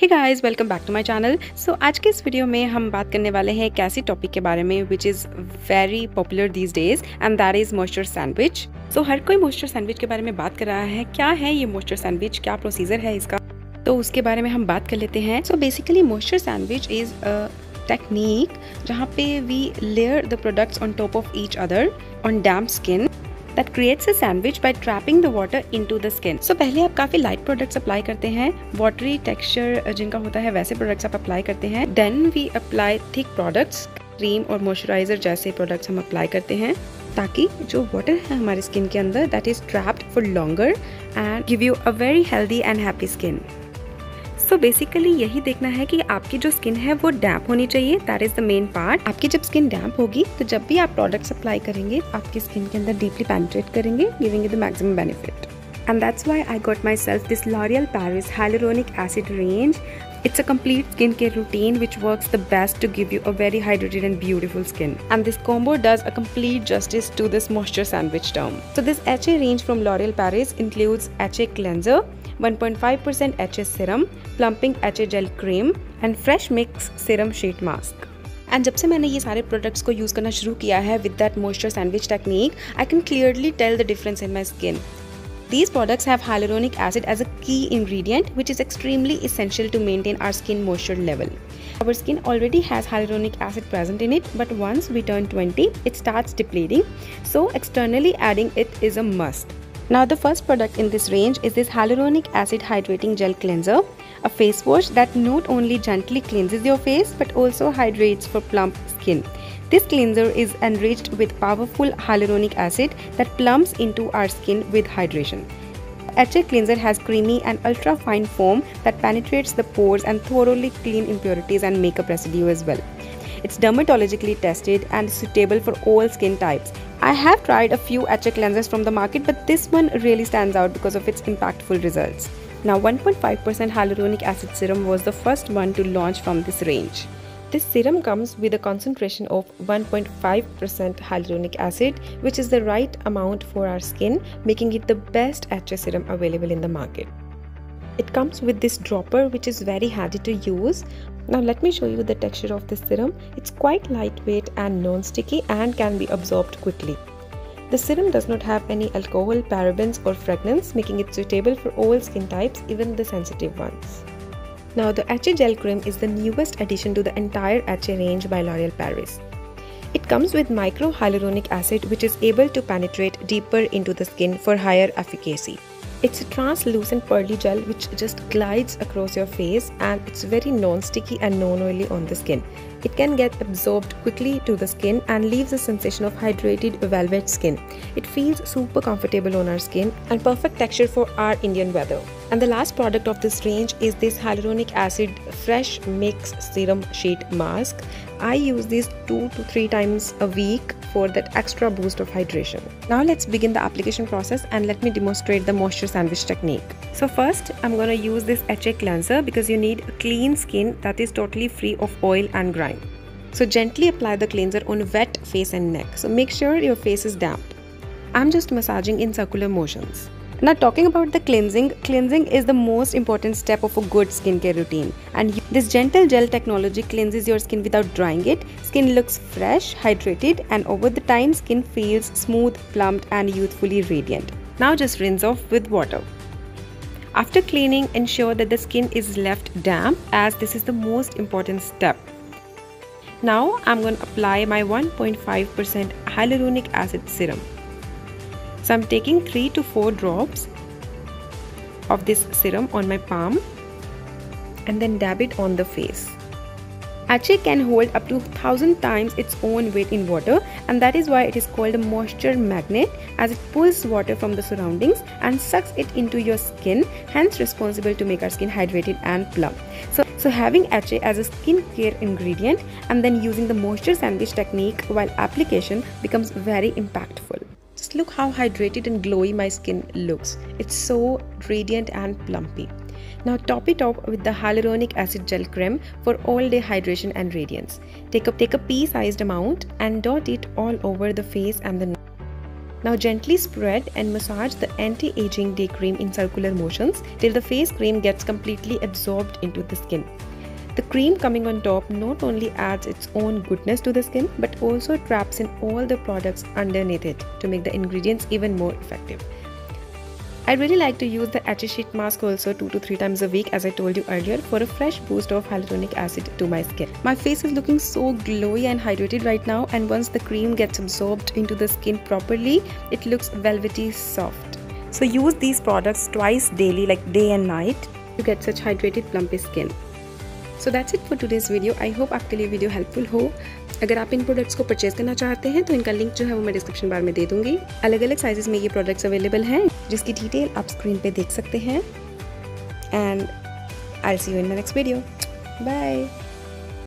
Hey guys, welcome back to my channel. So आज के इस वीडियो में हम बात करने वाले हैं एक ऐसी टॉपिक के बारे में which is very popular these days and that is moisture sandwich. So हर कोई मॉइस्चर सैंडविच के बारे में बात कर रहा है। क्या है ये मॉइस्चर सैंडविच, क्या प्रोसीजर है इसका, तो उसके बारे में हम बात कर लेते हैं। So basically moisture sandwich is technique जहाँ पे we layer the products on top of each other on damp skin that creates a sandwich by trapping the water into the skin। So पहले आप काफी light products apply करते हैं, watery texture जिनका होता है वैसे products आप apply करते हैं। Then we apply thick products, cream और moisturizer जैसे products हम apply करते हैं ताकि जो water है हमारे skin के अंदर that is trapped for longer and give you a very healthy and happy skin। तो बेसिकली यही देखना है कि आपकी जो स्किन है वो डैम्प होनी चाहिए, that is the main part. आपकी जब स्किन डैम्प होगी तो जब भी आप प्रोडक्ट्स अप्लाई करेंगे आपकी स्किन के अंदर डीपली पेनिट्रेट करेंगे, giving it the maximum benefit. And that's why I got myself this L'Oreal Paris hyaluronic acid range. It's a complete skincare routine which works the best to give you a very hydrated and beautiful skin. And this combo does a complete justice to this moisture sandwich term. So this HA range from L'Oréal Paris includes HA cleanser, 1.5% HA serum, plumping HA gel cream and fresh mix serum sheet mask. And जब से मैंने ये सारे products को use करना शुरू किया है with that moisture sandwich technique, I can clearly tell the difference in my skin. These products have hyaluronic acid as a key ingredient which is extremely essential to maintain our skin moisture level. Our skin already has hyaluronic acid present in it, but once we turn 20 it starts depleting, so externally adding it is a must. Now the first product in this range is this hyaluronic acid hydrating gel cleanser, a face wash that not only gently cleanses your face but also hydrates for plump skin. This cleanser is enriched with powerful hyaluronic acid that plumps into our skin with hydration. HA cleanser has creamy and ultra fine foam that penetrates the pores and thoroughly clean impurities and makeup residue as well. It's dermatologically tested and suitable for all skin types. I have tried a few HA cleansers from the market, but this one really stands out because of its impactful results. Now 1.5% hyaluronic acid serum was the first one to launch from this range. This serum comes with a concentration of 1.5% hyaluronic acid, which is the right amount for our skin, making it the best HA serum available in the market. It comes with this dropper which is very handy to use. Now let me show you the texture of this serum. It's quite lightweight and non-sticky and can be absorbed quickly. The serum does not have any alcohol, parabens or fragrance, making it suitable for all skin types, even the sensitive ones. Now the HA gel cream is the newest addition to the entire HA range by L'Oréal Paris. It comes with micro hyaluronic acid which is able to penetrate deeper into the skin for higher efficacy. It's a translucent pearly gel which just glides across your face and it's very non-sticky and non-oily on the skin. It can get absorbed quickly to the skin and leaves a sensation of hydrated velvet skin. It feels super comfortable on our skin and perfect texture for our Indian weather. And the last product of this range is this hyaluronic acid fresh mix serum sheet mask. I use this 2 to 3 times a week for that extra boost of hydration. Now let's begin the application process and let me demonstrate the moisture sandwich technique. So first I'm going to use this HA cleanser because you need a clean skin that is totally free of oil and grime. So gently apply the cleanser on wet face and neck. So make sure your face is damp. I'm just massaging in circular motions. Now talking about the cleansing is the most important step of a good skincare routine, and this gentle gel technology cleanses your skin without drying it. Skin looks fresh, hydrated, and over the time skin feels smooth, plumped and youthfully radiant. Now just rinse off with water. After cleaning, ensure that the skin is left damp as this is the most important step. Now I'm going to apply my 1.5% hyaluronic acid serum. So I'm taking 3 to 4 drops of this serum on my palm and then dab it on the face. HA can hold up to 1000 times its own weight in water, and that is why it is called a moisture magnet as it pulls water from the surroundings and sucks it into your skin, hence responsible to make our skin hydrated and plump. So having HA as a skincare ingredient and then using the moisture sandwich technique while application becomes very impactful. Just look how hydrated and glowy my skin looks. It's so radiant and plumpy. Now top it up with the hyaluronic acid gel cream for all day hydration and radiance. Take a pea-sized amount and dot it all over the face and the neck. Now gently spread and massage the anti-aging day cream in circular motions till the face cream gets completely absorbed into the skin. The cream coming on top not only adds its own goodness to the skin but also traps in all the products underneath it to make the ingredients even more effective. I really like to use the Acne Sheet Mask also 2 to 3 times a week, as I told you earlier, for a fresh boost of hyaluronic acid to my skin. My face is looking so glowy and hydrated right now, and once the cream gets absorbed into the skin properly, it looks velvety soft. So use these products twice daily, like day and night, to get such hydrated plumpy skin. So that's it for today's video. I hope आपके लिए video helpful हो। अगर आप इन products को purchase करना चाहते हैं तो इनका लिंक जो है वो मैं डिस्क्रिप्शन बार में दे दूंगी। अलग अलग साइजेस में ये प्रोडक्ट्स अवेलेबल हैं जिसकी डिटेल आप स्क्रीन पे देख सकते हैं। And I will see you in my next video. Bye.